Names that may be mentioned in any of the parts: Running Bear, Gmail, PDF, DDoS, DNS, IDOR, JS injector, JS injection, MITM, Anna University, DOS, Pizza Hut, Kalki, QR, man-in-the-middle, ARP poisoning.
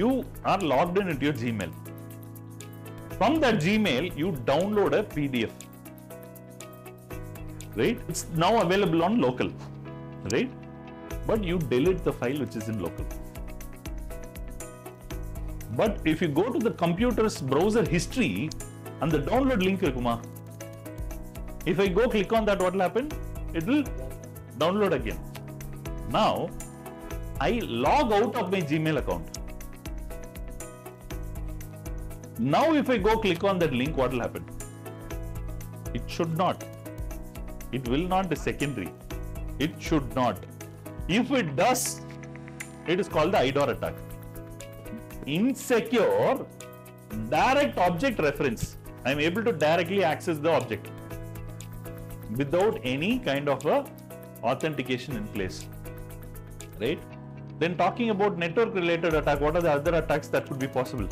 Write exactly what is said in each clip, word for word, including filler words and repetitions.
you are logged in into your Gmail. From that Gmail, you download a P D F, right? It's now available on local, right? But you delete the file which is in local. But if you go to the computer's browser history and the download link, if I go click on that, what will happen? It will download again. Now, I log out of my Gmail account. Now, if I go click on that link, what will happen? It should not. It will not be secondary. It should not. If it does, it is called the I D O R attack. Insecure direct object reference. I am able to directly access the object without any kind of a authentication in place, right? Then talking about network related attack, what are the other attacks that could be possible?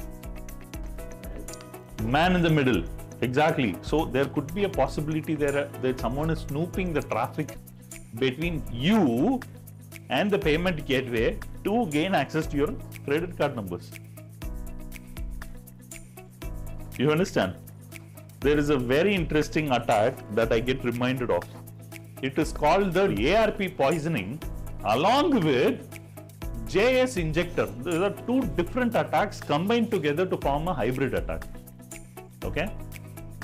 Man in the middle, exactly. So there could be a possibility there that someone is snooping the traffic between you and the payment gateway to gain access to your credit card numbers. You understand? There is a very interesting attack that I get reminded of. It is called the A R P poisoning along with J S injector. There are two different attacks combined together to form a hybrid attack. Okay?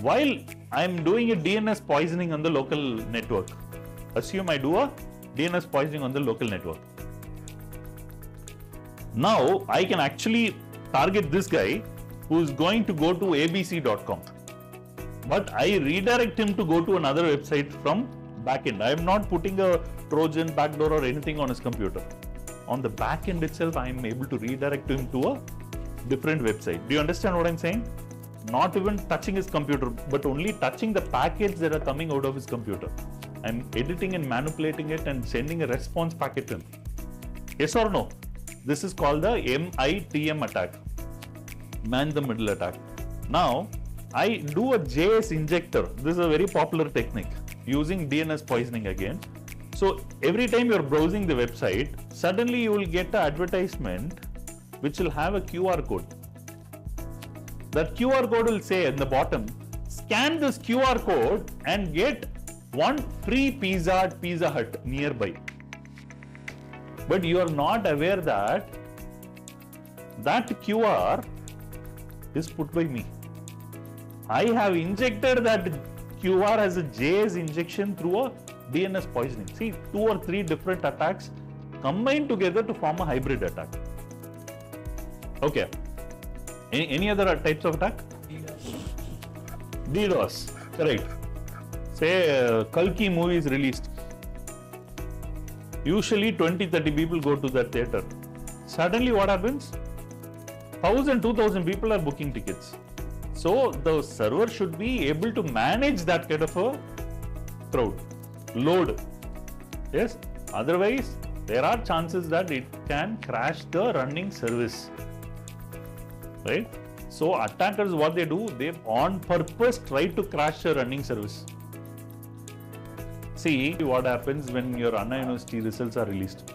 While I am doing a D N S poisoning on the local network, assume I do a D N S poisoning on the local network. Now, I can actually target this guy who is going to go to A B C dot com, but I redirect him to go to another website from backend. I am not putting a Trojan backdoor or anything on his computer. On the backend itself, I am able to redirect him to a different website. Do you understand what I am saying? Not even touching his computer, but only touching the packets that are coming out of his computer. I am editing and manipulating it and sending a response packet to him. Yes or no? This is called the M I T M attack, man in the middle attack. Now, I do a J S injector. This is a very popular technique using D N S poisoning again. So every time you're browsing the website, suddenly you will get an advertisement which will have a Q R code. That Q R code will say in the bottom, scan this Q R code and get one free pizza at Pizza Hut nearby. But you are not aware that that Q R is put by me. I have injected that Q R as a J S injection through a D N S poisoning. See, two or three different attacks combined together to form a hybrid attack. Okay. Any, any other types of attack? DDoS. Correct. Say, uh, Kalki movie is released. Usually twenty to thirty people go to that theater. Suddenly what happens? one thousand to two thousand people are booking tickets. So the server should be able to manage that kind of a crowd, load. Yes, otherwise there are chances that it can crash the running service, right? So attackers, what they do, they on purpose try to crash a running service. See what happens when your Anna University results are released.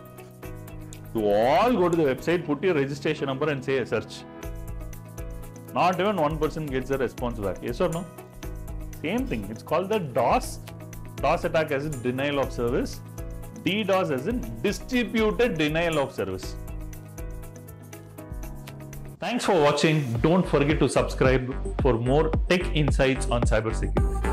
You all go to the website, put your registration number and say search. Not even one person gets the response back. Yes or no? Same thing. It's called the DOS. DOS attack as in denial of service. DDoS as in distributed denial of service. Thanks for watching. Don't forget to subscribe for more tech insights on cybersecurity.